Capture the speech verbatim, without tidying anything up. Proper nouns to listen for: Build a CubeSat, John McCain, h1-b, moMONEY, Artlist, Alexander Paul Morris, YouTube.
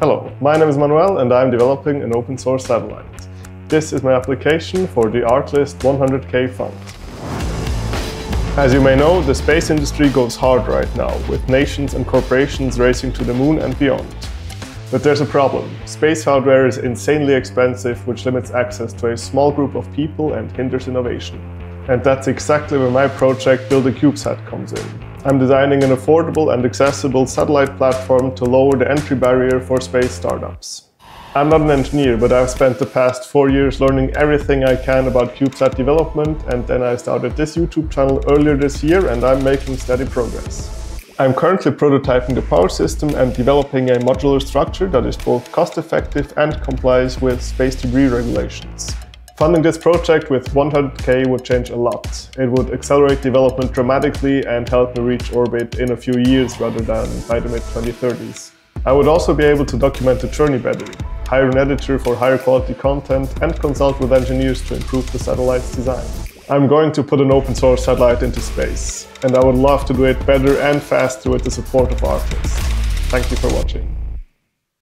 Hello, my name is Manuel and I am developing an open source satellite. This is my application for the Artlist one hundred K fund. As you may know, the space industry goes hard right now, with nations and corporations racing to the moon and beyond. But there's a problem. Space hardware is insanely expensive, which limits access to a small group of people and hinders innovation. And that's exactly where my project Build a CubeSat comes in. I'm designing an affordable and accessible satellite platform to lower the entry barrier for space startups. I'm not an engineer, but I've spent the past four years learning everything I can about CubeSat development, and then I started this YouTube channel earlier this year and I'm making steady progress. I'm currently prototyping the power system and developing a modular structure that is both cost-effective and complies with space debris regulations. Funding this project with one hundred K would change a lot. It would accelerate development dramatically and help me reach orbit in a few years rather than by the mid twenty thirties. I would also be able to document the journey better, hire an editor for higher quality content, and consult with engineers to improve the satellite's design. I'm going to put an open source satellite into space, and I would love to do it better and faster with the support of Artlist. Thank you for watching.